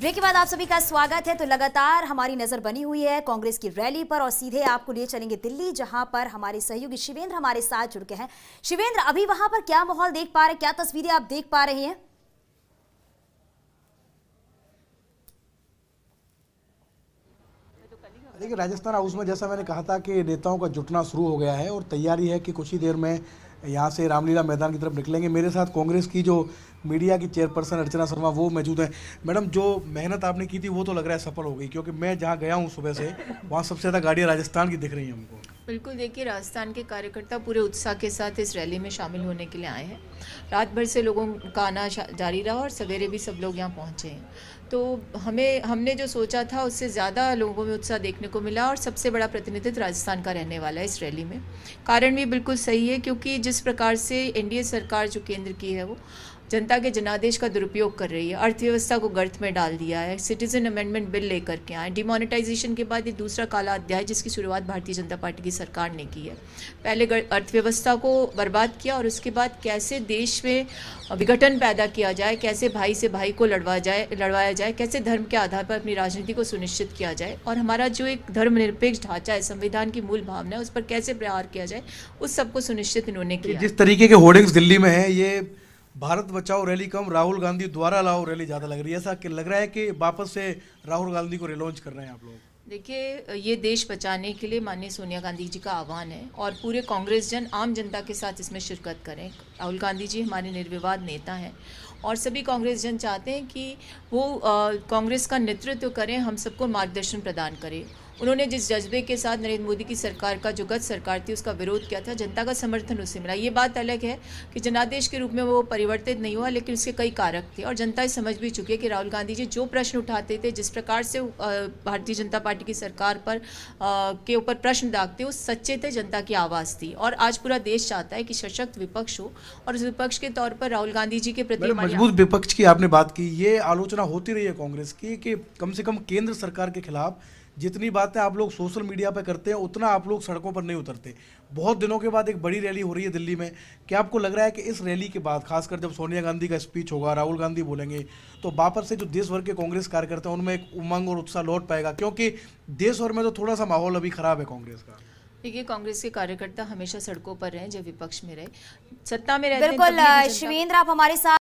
Break के बाद आप सभी का स्वागत है। तो लगातार हमारी नजर बनी हुई है कांग्रेस की रैली पर और सीधे आपको लिए चलेंगे दिल्ली, जहां पर हमारे सहयोगी शिवेंद्र हमारे साथ जुड़ गए हैं। शिवेंद्र, अभी वहां पर क्या माहौल देख पा रहे हैं, क्या तस्वीरें आप देख पा रहे हैं? देखिए, राजस्थान हाउस में जैसा मैंने कहा था कि नेताओं का जुटना शुरू हो गया है और तैयारी है कि कुछ ही देर में यहाँ से रामलीला मैदान की तरफ निकलेंगे। मेरे साथ कांग्रेस की जो मीडिया की चेयरपर्सन अर्चना शर्मा वो मौजूद हैं। मैडम, जो मेहनत आपने की थी वो तो लग रहा है सफल हो गई, क्योंकि मैं जहाँ गया हूँ सुबह से, वहाँ सबसे ज़्यादा गाड़ियाँ राजस्थान की दिख रही हैं हमको। बिल्कुल, देखिए राजस्थान के कार्यकर्ता पूरे उत्साह के साथ इस रैली में शामिल होने के लिए आए हैं। रात भर से लोगों का आना जारी रहा और सवेरे भी सब लोग यहाँ पहुँचे हैं। तो हमने जो सोचा था उससे ज़्यादा लोगों में उत्साह देखने को मिला और सबसे बड़ा प्रतिनिधित्व राजस्थान का रहने वाला है इस रैली में। कारण भी बिल्कुल सही है, क्योंकि जिस प्रकार से एनडीए सरकार जो केंद्र की है वो जनता के जनादेश का दुरुपयोग कर रही है, अर्थव्यवस्था को गर्त में डाल दिया है, सिटीजन अमेंडमेंट बिल लेकर के आए, डिमोनेटाइजेशन के बाद ये दूसरा काला अध्याय जिसकी शुरुआत भारतीय जनता पार्टी की सरकार ने की है। पहले अर्थव्यवस्था को बर्बाद किया और उसके बाद कैसे देश में विघटन पैदा किया जाए, कैसे भाई से भाई को लड़वाया जाए, कैसे धर्म के आधार पर अपनी राजनीति को सुनिश्चित किया जाए और हमारा जो एक धर्मनिरपेक्ष ढांचा है, संविधान की मूल भावना है, उस पर कैसे प्रहार किया जाए, उस सबको सुनिश्चित इन्होंने किया। जिस तरीके के होर्डिंग्स दिल्ली में है, ये भारत बचाओ रैली कम, राहुल गांधी द्वारा लाओ रैली ज़्यादा लग रही है। ऐसा लग रहा है कि वापस से राहुल गांधी को रिलॉन्च कर रहे हैं आप लोग। देखिए, ये देश बचाने के लिए माननीय सोनिया गांधी जी का आह्वान है और पूरे कांग्रेस जन आम जनता के साथ इसमें शिरकत करें। राहुल गांधी जी हमारे निर्विवाद नेता हैं और सभी कांग्रेस जन चाहते हैं कि वो कांग्रेस का नेतृत्व करें, हम सबको मार्गदर्शन प्रदान करें। उन्होंने जिस जज्बे के साथ नरेंद्र मोदी की सरकार का जो गत सरकार थी उसका विरोध किया था, जनता का समर्थन उससे मिला। ये बात अलग है कि जनादेश के रूप में वो परिवर्तित नहीं हुआ, लेकिन उसके कई कारक थे और जनता समझ भी चुकी है कि राहुल गांधी जी जो प्रश्न उठाते थे, जिस प्रकार से भारतीय जनता पार्टी की सरकार पर के ऊपर प्रश्न दागते, वो सच्चे थे, जनता की आवाज़ थी। और आज पूरा देश चाहता है कि सशक्त विपक्ष हो और उस विपक्ष के तौर पर राहुल गांधी जी के प्रति मजबूत विपक्ष की आपने बात की। ये आलोचना होती रही है कांग्रेस की कि कम से कम केंद्र सरकार के खिलाफ जितनी बातें आप लोग सोशल मीडिया पर करते हैं उतना आप लोग सड़कों पर नहीं उतरते। बहुत दिनों के बाद एक बड़ी रैली हो रही है दिल्ली में, क्या आपको लग रहा है कि इस रैली के बाद, खासकर जब सोनिया गांधी का स्पीच होगा, राहुल गांधी बोलेंगे, तो वापस से जो देश भर के कांग्रेस कार्यकर्ता हैं उनमें एक उमंग और उत्साह लौट पाएगा? क्योंकि देश भर में तो थोड़ा सा माहौल अभी खराब है कांग्रेस का। देखिए, कांग्रेस के कार्यकर्ता हमेशा सड़कों पर रहें जब विपक्ष में रहे, सत्ता में रहे। बिल्कुल शिवेंद्र, आप हमारे साथ